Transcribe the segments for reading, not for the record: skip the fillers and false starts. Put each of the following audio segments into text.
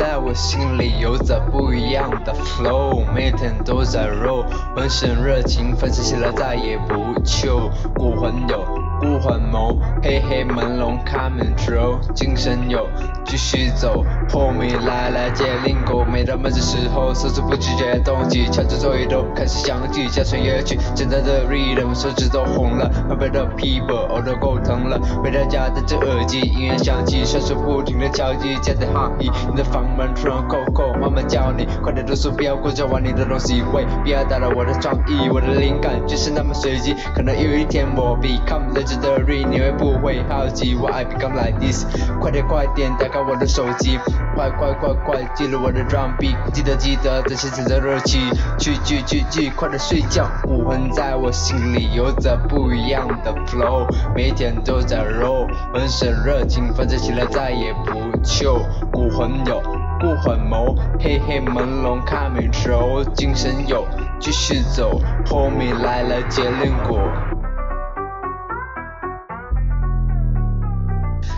在我心里游走不一样的 flow， 每天都在 roll， 本身热情分析了再也不求，孤魂有孤魂谋，黑黑朦胧 come and throw， 精神有继续走，后面来来接令狗，每到闷的时候手指不自觉动起，敲着座椅都开始响起，加上乐曲简单的 rhythm， 手指都红了，满背的 people 偶都够疼了，回到家戴着耳机，音乐响起，双手不停的敲击，夹在哈皮，你的房门突然扣扣，妈妈叫你快点读书，不要顾着玩你的东西会，不要打扰我的创意，我的灵感就是那么随机，可能有一天我 become legendary， 你会不会好奇 why I become like this？ 快点快点打开我的手机，快快快快记录我的 drum beat， 记得记得这些存在日期，去去去去快点睡觉，武魂在我心里有着不一样的 flow， 每天都在 roll， 浑身热情发展起来再也不求，孤魂有孤魂谋，黑黑朦胧看没愁，精神有继续走，后面来了结论果，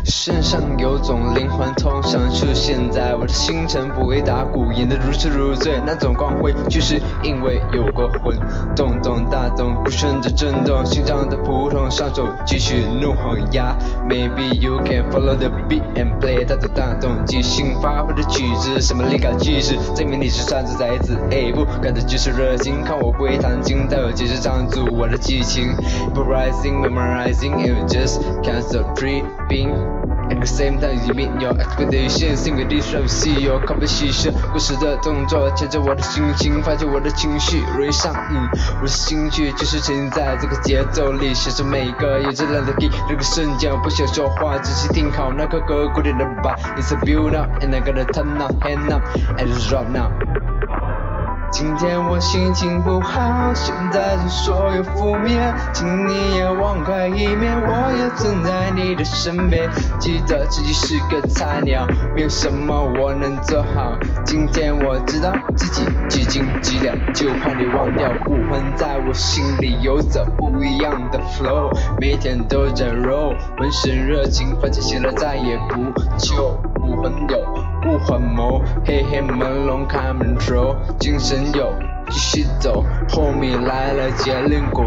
身上有种灵魂，通常出现在我的星辰，不会打鼓，演得如痴如醉，那种光辉，就是因为有个魂，动动大动，鼓声的震动，心脏的扑通，双手继续怒吼呀 ，Maybe you can follow the beat and play， 大动大动，即兴发挥的曲子，什么灵感句式，证明你是山中才子，哎不，干的就是热情，看我不会弹琴，但有几十张组我的激情 ，improvising memorizing you just can't stop dreaming。At the same time you meet your expectations， sing with this rap see your composition， 故事的动作牵着我的心情，发现我的情绪容易上瘾，我的心绪就是沉浸在这个节奏里，享受每个有质量的 key， 那个瞬间我不想说话，只是听好那个歌，古典的 vibe It's a build up and I'm gonna turn up hand up and just drop now。 今天我心情不好，现在是所有负面，请你也网开一面，我也曾在你的身边，记得自己是个菜鸟，没有什么我能做好，今天我知道自己几斤几两，就怕你忘掉，武魂在我心里有着不一样的 flow， 每天都在 roll， 浑身热情发现起来再也不求，武魂有不还眸，黑黑朦胧看门轴，精神有继续走，后面来了结论果。